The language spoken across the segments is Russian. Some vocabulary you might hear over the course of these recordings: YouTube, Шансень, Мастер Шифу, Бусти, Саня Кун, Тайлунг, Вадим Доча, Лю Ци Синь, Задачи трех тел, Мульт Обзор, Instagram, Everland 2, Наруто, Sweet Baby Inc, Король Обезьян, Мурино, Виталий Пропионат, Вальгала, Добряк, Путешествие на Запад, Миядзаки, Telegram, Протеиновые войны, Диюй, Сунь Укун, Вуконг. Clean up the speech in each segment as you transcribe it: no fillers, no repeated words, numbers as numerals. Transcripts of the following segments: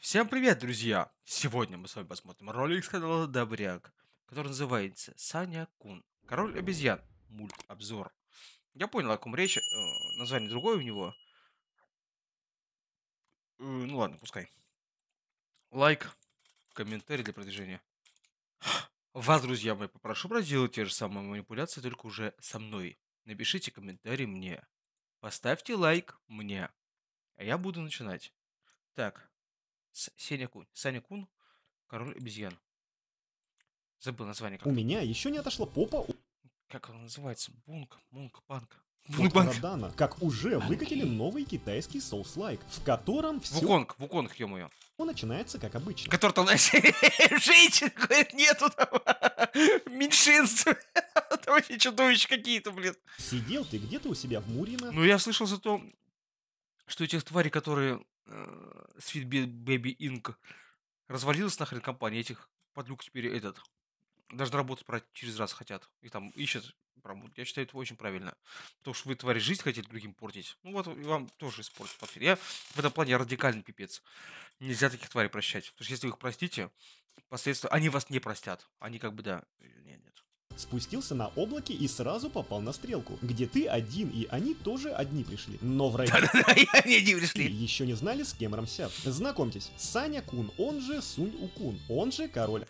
Всем привет, друзья! Сегодня мы с вами посмотрим ролик с канала Добряк, который называется «Саня Кун. Король обезьян. Мульт-обзор». Я понял, о ком речь. Название другое у него. Ну ладно, пускай. Лайк, комментарий для продвижения. Вас, друзья мои, попрошу проделать те же самые манипуляции, только уже со мной. Напишите комментарий мне. Поставьте лайк мне. А я буду начинать. Так. Саня Кун. Король обезьян. Забыл название. Как... У меня еще не отошла попа. Как он называется? Бунг-банк. Бунг-банк. Как уже выкатили новый китайский соус-лайк, в котором все... Вуконг, ё-моё. Он начинается как обычно. Который-то у нас женщин, говорит, нету там меньшинства. Это вообще чудовища какие-то, блин. Сидел ты где-то у себя в Мурино. Ну, я слышал за то, что эти твари, которые... Sweet Baby Inc. развалилась нахрен компания. Этих подлюк теперь даже на работу через раз хотят. И там ищут. Я считаю, это очень правильно. Потому что вы, твари, жизнь хотите другим портить. Ну вот, и вам тоже испортят. Я в этом плане радикальный пипец. Нельзя таких тварей прощать. Потому что если вы их простите, последствия... Они вас не простят. Они как бы, да... Нет. Спустился на облаке и сразу попал на стрелку, где ты один, и они тоже одни пришли. Но враги еще не знали, с кем рамсят. Знакомьтесь, Саня Кун, он же Сунь Укун, он же король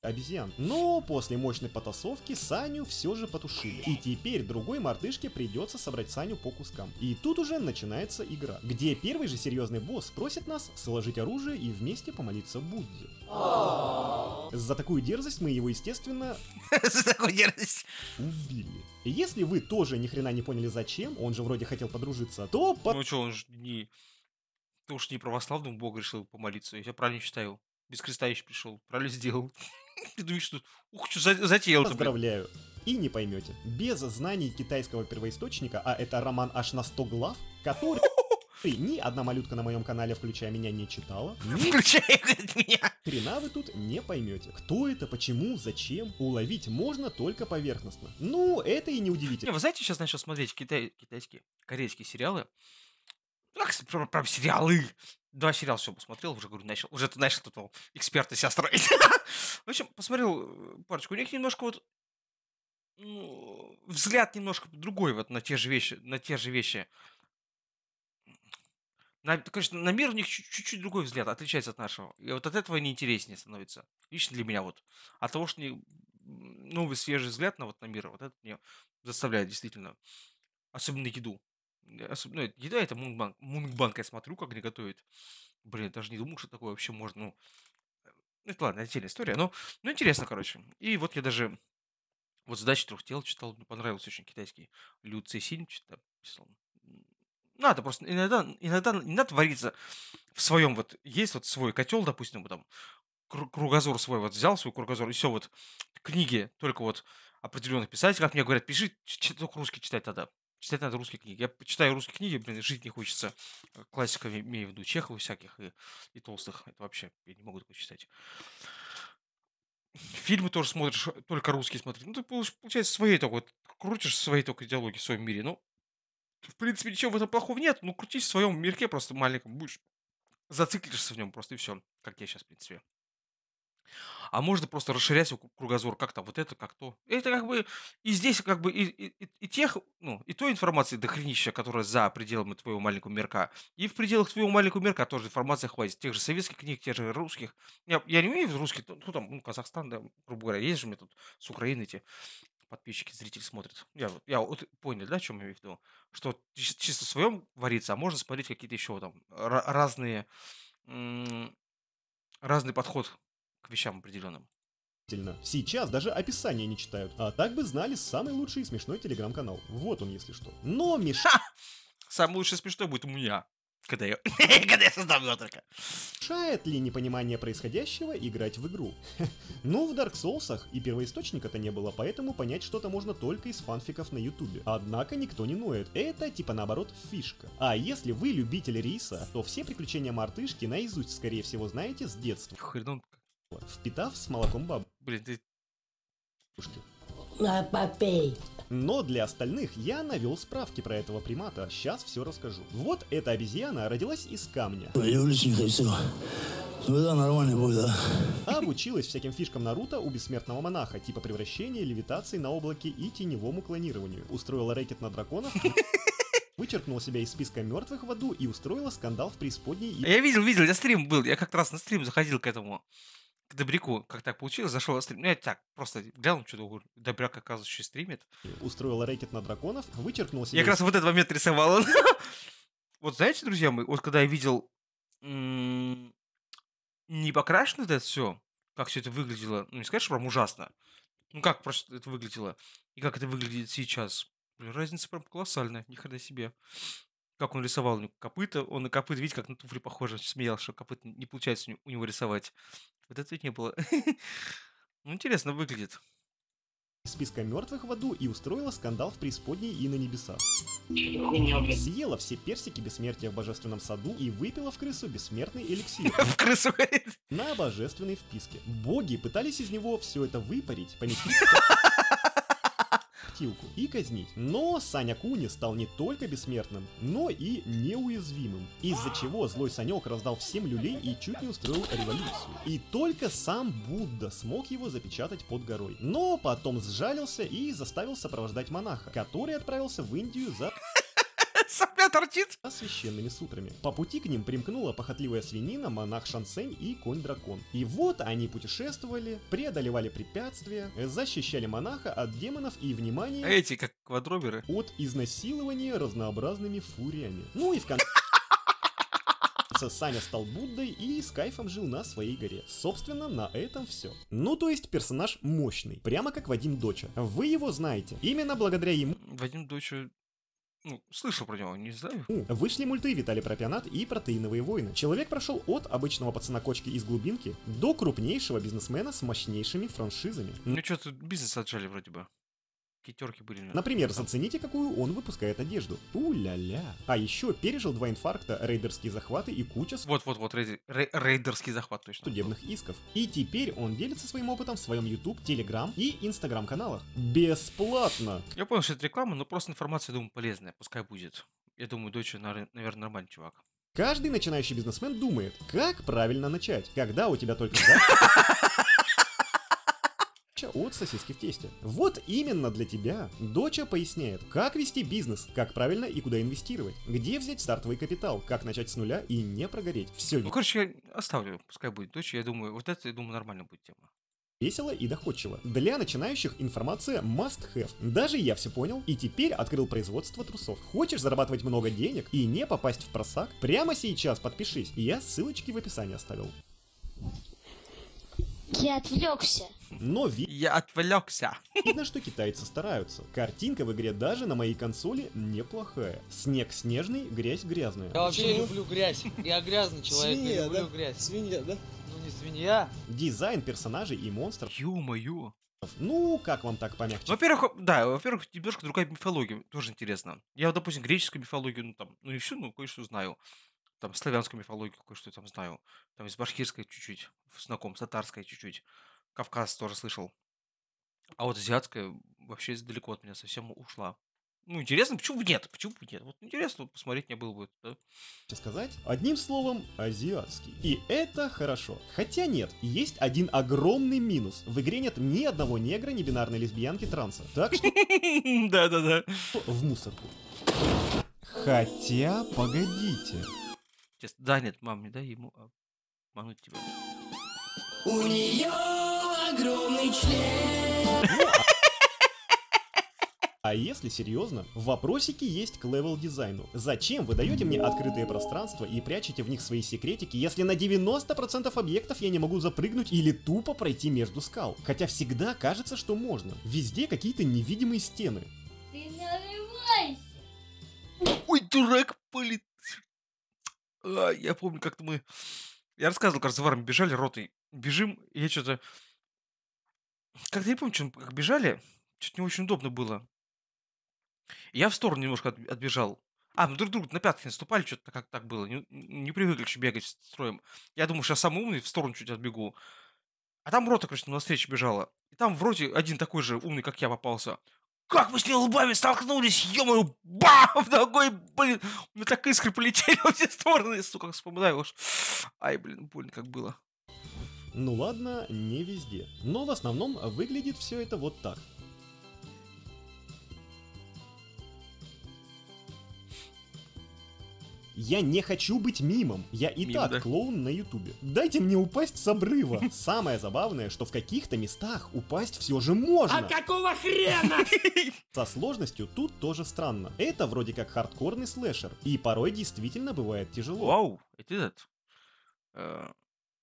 обезьян. Но после мощной потасовки Саню все же потушили. И теперь другой мартышке придется собрать Саню по кускам. И тут уже начинается игра, где первый же серьезный босс просит нас сложить оружие и вместе помолиться Будде. За такую дерзость мы его, естественно... убили. Если вы тоже ни хрена не поняли зачем, он же вроде хотел подружиться, то... Ну что, он же не православным Богу решил помолиться, я правильно считаю. Без креста еще пришел, правильно сделал. Ты думаешь, что... Ух, что затеял-то, блин. Поздравляю. И не поймете. Без знаний китайского первоисточника, а это роман аж на 100 глав, который... Ни одна малютка на моем канале, включая меня, не читала. Включая меня. Хрена вы тут не поймете. Кто это, почему, зачем. Уловить можно только поверхностно. Ну, это и не удивительно. Вы знаете, сейчас начал смотреть китайские, корейские сериалы. Прям сериалы. Два сериала все посмотрел, уже говорю, начал. Уже ты начал тут эксперта себя строить. В общем, посмотрел парочку. У них немножко вот... взгляд немножко другой вот на те же вещи. Конечно, на мир у них чуть-чуть другой взгляд, отличается от нашего. И вот от этого они интереснее становятся. Лично для меня вот. От того, что новый свежий взгляд на мир, вот это меня заставляет действительно. Особенно еду. Еда — это мунбанк. Мунбанк я смотрю, как они готовят. Блин, я даже не думал, что такое вообще можно. Это ладно, отдельная история. Но интересно, короче. И вот я даже... Вот «Задачи трех тел» читал. Мне понравился очень китайский. Лю Ци Синь читал. Надо просто иногда не надо вариться в своем вот. Есть вот свой котел, допустим, там кругозор свой, вот взял свой кругозор, и все, вот книги только вот определенных писателей, как мне говорят, пиши, только русский читать надо. Читать надо русские книги. Я читаю русские книги, блин, жить не хочется. Классика, имею в виду Чехова всяких и Толстых. Это вообще, я не могу такое читать. Фильмы тоже смотришь, только русские смотришь. Ну, ты, получается, своей только, вот, крутишь свои только идеологии в своем мире, ну. В принципе, ничего в этом плохого нет, ну крутись в своем мирке просто маленьком, будешь зациклишься в нем просто и все, как я сейчас, в принципе. А можно просто расширять свой кругозор, как там, вот это, как то. Это как бы и здесь как бы и той информации дохренища, которая за пределами твоего маленького мирка, и в пределах твоего маленького мирка тоже информации хватит. Тех же советских книг, тех же русских. Я не умею в русских, ну там, Казахстан, да, грубо говоря, есть же у меня тут с Украины эти... подписчики, зрители смотрят. Я вот понял, да, о чем я имею в виду? Что чисто в своем варится, а можно смотреть какие-то еще там разный подход к вещам определенным. Сейчас даже описание не читают, а так бы знали самый лучший и смешной телеграм-канал. Вот он, если что. Но Миша... Самый лучший и смешной будет у меня. Когда я создам завтрака. Мешает ли непонимание происходящего играть в игру? Ну, в Dark Souls'ах и первоисточника-то не было, поэтому понять что-то можно только из фанфиков на ютубе. Однако никто не ноет, это типа наоборот фишка. А если вы любитель риса, то все приключения мартышки наизусть, скорее всего, знаете с детства. Хренонка. Впитав с молоком бабушки. Попей. Но для остальных я навел справки про этого примата, сейчас все расскажу. Вот эта обезьяна родилась из камня. Привлеченько все. Ну да, нормально будет, да. Обучилась всяким фишкам Наруто у бессмертного монаха, типа превращения, левитации на облаке и теневому клонированию. Устроила рэкет на драконов, вычеркнула себя из списка мертвых в аду и устроила скандал в преисподней. Я видел, я стрим был, я как раз на стрим заходил к этому, к Добряку, как так получилось, зашел на стрим, ну я так, просто глянул, что Добряк, оказывается, стримит. Устроила рэкет на драконов, вычеркнула себя... Я как раз вот этот момент рисовал. Вот знаете, друзья мои, вот когда я видел... Не покрашено это все, как все это выглядело, ну не скажешь, прям ужасно. Ну как просто это выглядело и как это выглядит сейчас. Блин, разница прям колоссальная, ни хрена себе. Как он рисовал у него копыта, он на копыта, видите, как на туфли похоже, смеял, что копыта не получается у него рисовать. Вот это ведь не было. Ну интересно выглядит. Списка мертвых в аду и устроила скандал в преисподней и на небесах. Съела все персики бессмертия в божественном саду и выпила в крысу бессмертный эликсир. В крысу на божественной вписке. Боги пытались из него все это выпарить, поместить птилку и казнить. Но Саня Куни стал не только бессмертным, но и неуязвимым, из-за чего злой Санек раздал всем люлей и чуть не устроил революцию. И только сам Будда смог его запечатать под горой. Но потом сжалился и заставил сопровождать монаха, который отправился в Индию за... Сопля торчит! Священными сутрами. По пути к ним примкнула похотливая свинина, монах Шансень и конь-дракон. И вот они путешествовали, преодолевали препятствия, защищали монаха от демонов и, внимание... Эти, как квадроберы. От изнасилования разнообразными фуриями. Ну и в конце... Саня стал Буддой и с кайфом жил на своей горе. Собственно, на этом все. Ну, то есть персонаж мощный. Прямо как Вадим Доча. Вы его знаете. Именно благодаря ему... Вадим Доча... Ну, слышал про него, не знаю. Вышли мульты Виталий Пропионат и Протеиновые войны. Человек прошел от обычного пацана кочки из глубинки до крупнейшего бизнесмена с мощнейшими франшизами. Ну что, тут бизнес отжали вроде бы. Пятерки были. Например, зацените, какую он выпускает одежду. У-ля-ля. А еще пережил 2 инфаркта, рейдерские захваты и куча... Вот-вот-вот, рейдерский захват, точно. ...судебных исков. И теперь он делится своим опытом в своем YouTube, Telegram и Instagram каналах. Бесплатно! Я понял, что это реклама, но просто информация, думаю, полезная. Пускай будет. Я думаю, Доча, наверное, нормальный чувак. Каждый начинающий бизнесмен думает, как правильно начать, когда у тебя только... от сосиски в тесте. Вот именно для тебя Доча поясняет, как вести бизнес, как правильно и куда инвестировать, где взять стартовый капитал, как начать с нуля и не прогореть. Все. Ну, короче, я оставлю, пускай будет Доча, я думаю, вот это, я думаю, нормально будет тема. Весело и доходчиво. Для начинающих информация must-have. Даже я все понял и теперь открыл производство трусов. Хочешь зарабатывать много денег и не попасть в просак? Прямо сейчас подпишись, я ссылочки в описании оставил. Я отвлекся. Но видно, что китайцы стараются. Картинка в игре даже на моей консоли неплохая. Снег снежный, грязь грязная. Я вообще люблю грязь. Я грязный человек, я люблю грязь. Свинья, да? Ну не свинья. Дизайн персонажей и монстров. Ё-моё. Ну, как вам так помягче? Во-первых, да, во-первых, немножко другая мифология. Тоже интересно. Я, вот, допустим, греческую мифологию, ну там, ну и всю, ну кое-что знаю. Там славянскую мифологию кое-что там знаю. Там из башкирской чуть-чуть, знаком, татарской чуть-чуть. Кавказ тоже слышал. А вот азиатская вообще далеко от меня совсем ушла. Ну, интересно, почему бы нет? Почему бы нет? Вот интересно, вот посмотреть мне было бы. Да? Сказать? Одним словом, азиатский. И это хорошо. Хотя нет, есть один огромный минус. В игре нет ни одного негра, ни бинарной лесбиянки, транса. Так что... Да-да-да. В мусорку. Хотя, погодите. Да нет, мам, не дай ему обмануть тебя. У нее огромный член. А если серьезно, вопросики есть к левел-дизайну. Зачем вы даете мне открытые пространства и прячете в них свои секретики, если на 90% объектов я не могу запрыгнуть или тупо пройти между скал? Хотя всегда кажется, что можно. Везде какие-то невидимые стены. Ты нарывайся. Ой, дурак пылит. Я помню, как-то мы... Я рассказывал, как за варами бежали ротой. Бежим, и я что-то... Как-то не помню, как бежали. Что-то не очень удобно было. Я в сторону немножко отбежал. Мы друг другу на пятки наступали, что-то как так было. Не привыкли еще бегать строем. Я думаю, что я самый умный, в сторону чуть отбегу. А там рота, короче, навстречу бежала. И там вроде один такой же умный, как я, попался. Как мы с ней лбами столкнулись, ё-моё, бам, ногой, блин, у меня так искры полетели во все стороны, сука, вспоминаю уж. Ай, блин, больно как было. Ну ладно, не везде, но в основном выглядит все это вот так. Я не хочу быть мимом, я и мим, так да? Клоун на ютубе. Дайте мне упасть с обрыва. Самое забавное, что в каких-то местах упасть все же можно. А какого хрена? Со сложностью тут тоже странно. Это вроде как хардкорный слэшер, и порой действительно бывает тяжело. Вау, это этот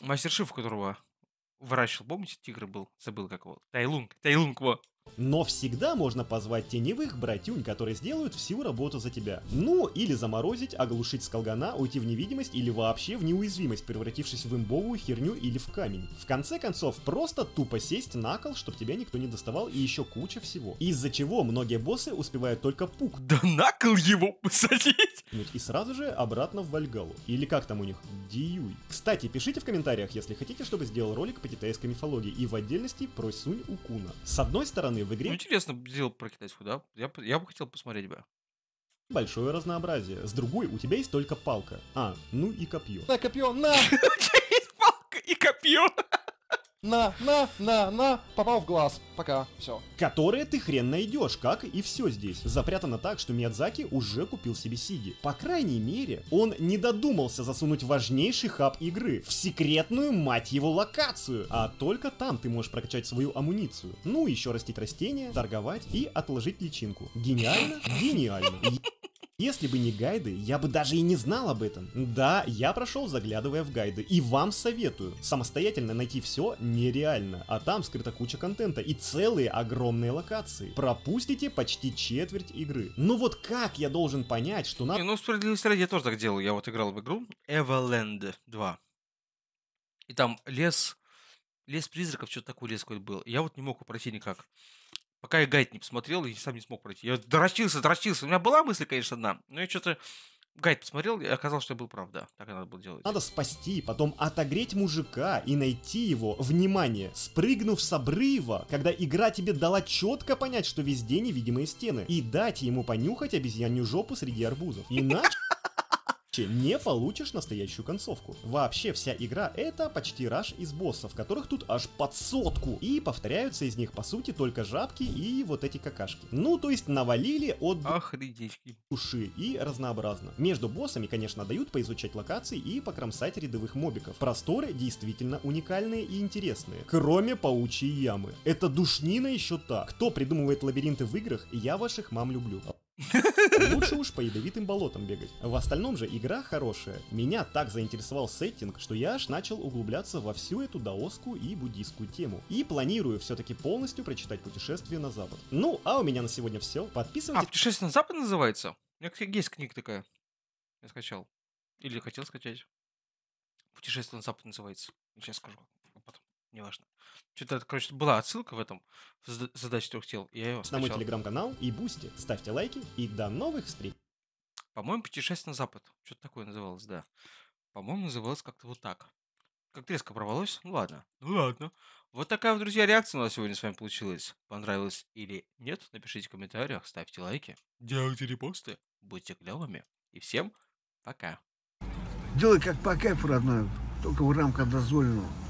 Мастер Шифу, которого выращивал, помните, тигр был, забыл как его, Тайлунг, во. Но всегда можно позвать теневых братюнь, которые сделают всю работу за тебя. Ну, или заморозить, оглушить с колгана, уйти в невидимость или вообще в неуязвимость, превратившись в имбовую херню или в камень. В конце концов, просто тупо сесть на кол, чтобы тебя никто не доставал, и еще куча всего. Из-за чего многие боссы успевают только пук. Да на кол его посадить! И сразу же обратно в Вальгалу. Или как там у них? Диюй. Кстати, пишите в комментариях, если хотите, чтобы сделал ролик по китайской мифологии, и в отдельности про Сунь Укуна. С одной стороны, в игре. Ну, интересно, сделал про китайскую, да? Я бы хотел посмотреть бы. Большое разнообразие. С другой, у тебя есть только палка. А, ну и копье. На, копье, на! У тебя есть палка и копье! На, попал в глаз. Пока, все. Которые ты хрен найдешь, как и все здесь. Запрятано так, что Миядзаки уже купил себе Сиги. По крайней мере, он не додумался засунуть важнейший хаб игры в секретную, мать его, локацию. А только там ты можешь прокачать свою амуницию. Ну, еще растить растения, торговать и отложить личинку. Гениально? Гениально. Если бы не гайды, я бы даже и не знал об этом. Да, я прошел, заглядывая в гайды, и вам советую. Самостоятельно найти все нереально, а там скрыта куча контента и целые огромные локации. Пропустите почти четверть игры. Ну вот как я должен понять, что надо... Ну, справедливости ради, я тоже так делал. Я вот играл в игру Everland 2. И там лес призраков, что-то такое, лес какой-то был. Я вот не мог пройти никак. Пока я гайд не посмотрел, я сам не смог пройти. Я дрочился. У меня была мысль, конечно, одна, но я что-то гайд посмотрел, и оказалось, что я был прав, да. Так и надо было делать. Надо спасти, потом отогреть мужика и найти его, внимание, спрыгнув с обрыва, когда игра тебе дала четко понять, что везде невидимые стены, и дать ему понюхать обезьянью жопу среди арбузов. Иначе... не получишь настоящую концовку. Вообще вся игра это почти раш из боссов, которых тут аж под 100, и повторяются из них по сути только жабки и вот эти какашки. Ну то есть навалили от души и разнообразно. Между боссами, конечно, дают поизучать локации и покромсать рядовых мобиков. Просторы действительно уникальные и интересные, кроме паучьей ямы. Это душнина еще та. Кто придумывает лабиринты в играх, я ваших мам люблю. Лучше уж по ядовитым болотам бегать. В остальном же игра хорошая. Меня так заинтересовал сеттинг, что я аж начал углубляться во всю эту даосскую и буддийскую тему. И планирую все-таки полностью прочитать «Путешествие на Запад». Ну, а у меня на сегодня все. Подписывайтесь. А, «Путешествие на Запад» называется? У меня есть книга такая. Я скачал. Или хотел скачать. «Путешествие на Запад» называется. Сейчас скажу. Потом. Неважно. Что-то, короче, была отсылка в этом «Задачи трех тел». Я ее скачал. На мой телеграм-канал и бусти. Ставьте лайки и до новых встреч. По-моему, «Путешествие на Запад». Что-то такое называлось, да. По-моему, называлось как-то вот так. Как-то резко порвалось. Ну ладно. Вот такая вот, друзья, реакция у нас сегодня с вами получилась. Понравилось или нет? Напишите в комментариях, ставьте лайки. Делайте репосты. Будьте клевыми. И всем пока. Делай как по кайфу, родной. Только в рамках дозволенного.